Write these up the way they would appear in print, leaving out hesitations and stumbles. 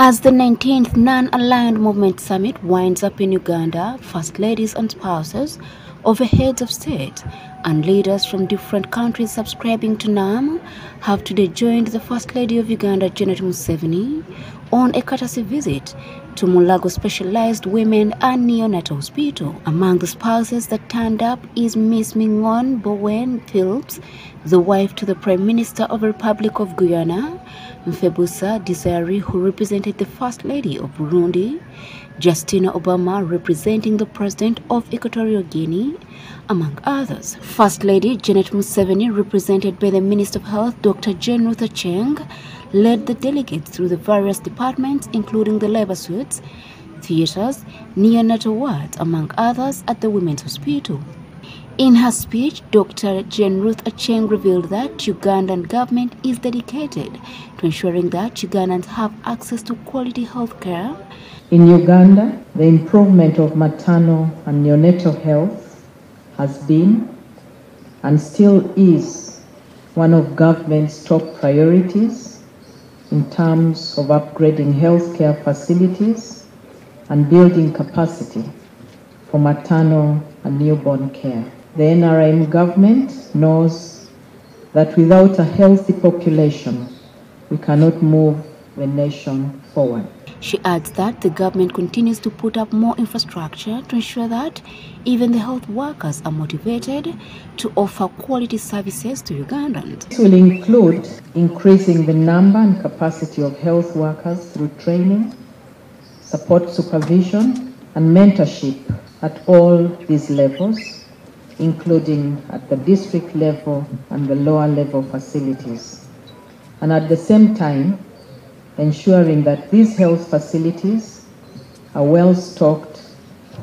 As the 19th Non-Aligned Movement Summit winds up in Uganda, first ladies and spouses of heads of state and leaders from different countries subscribing to NAM have today joined the First Lady of Uganda, Janet Museveni, on a courtesy visit to Mulago Specialized Women and Neonatal Hospital. Among the spouses that turned up is Miss Mignon Bowen-Pilps, the wife to the Prime Minister of the Republic of Guyana, Febusa Desiree, who represented the First Lady of Burundi, Justina Obama, representing the President of Equatorial Guinea, among others. First Lady Janet Museveni, represented by the Minister of Health, Dr. Jane Ruth Aceng, led the delegates through the various departments, including the labor suites, theatres, neonatal wards, among others, at the Women's Hospital. In her speech, Dr. Jane Ruth Aceng revealed that Ugandan government is dedicated to ensuring that Ugandans have access to quality health care. In Uganda, the improvement of maternal and neonatal health has been and still is one of government's top priorities in terms of upgrading healthcare facilities and building capacity for maternal and newborn care. The NRM government knows that without a healthy population, we cannot move the nation forward. She adds that the government continues to put up more infrastructure to ensure that even the health workers are motivated to offer quality services to Ugandans. This will include increasing the number and capacity of health workers through training, support supervision, and mentorship at all these levels, including at the district level and the lower level facilities. And at the same time, ensuring that these health facilities are well stocked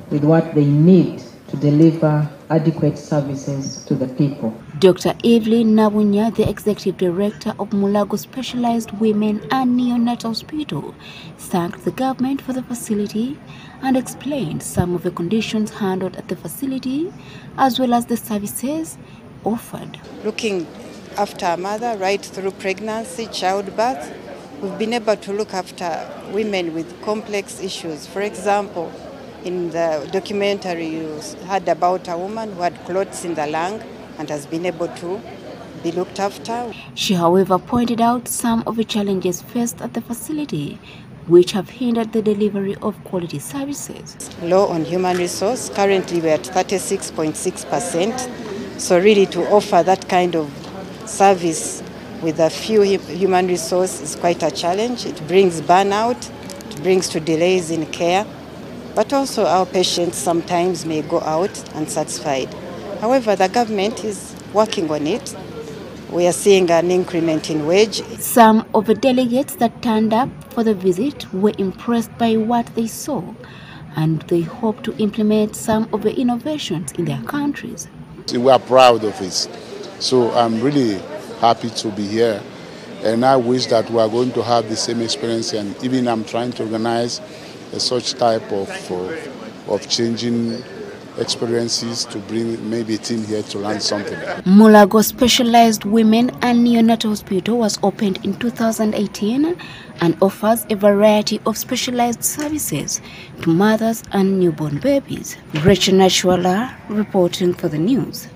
with what they need to deliver adequate services to the people. Dr. Evelyn Nabunya, the Executive Director of Mulago Specialized Women and Neonatal Hospital, thanked the government for the facility and explained some of the conditions handled at the facility as well as the services offered. Looking after a mother right through pregnancy, childbirth, we've been able to look after women with complex issues. For example, in the documentary you heard about a woman who had clots in the lung and has been able to be looked after. She, however, pointed out some of the challenges faced at the facility, which have hindered the delivery of quality services. Low on human resource. Currently we're at 36.6%. So really to offer that kind of service with a few human resource is quite a challenge. It brings burnout, it brings to delays in care, but also our patients sometimes may go out unsatisfied. However, the government is working on it. We are seeing an increment in wage. Some of the delegates that turned up for the visit were impressed by what they saw, and they hope to implement some of the innovations in their countries. We are proud of it, so I'm really happy to be here, and I wish that we are going to have the same experience. And even I'm trying to organize such type of changing experiences to bring maybe a team here to learn something. Mulago Specialized Women and Neonatal Hospital was opened in 2018 and offers a variety of specialized services to mothers and newborn babies. Richard Nachwala reporting for the news.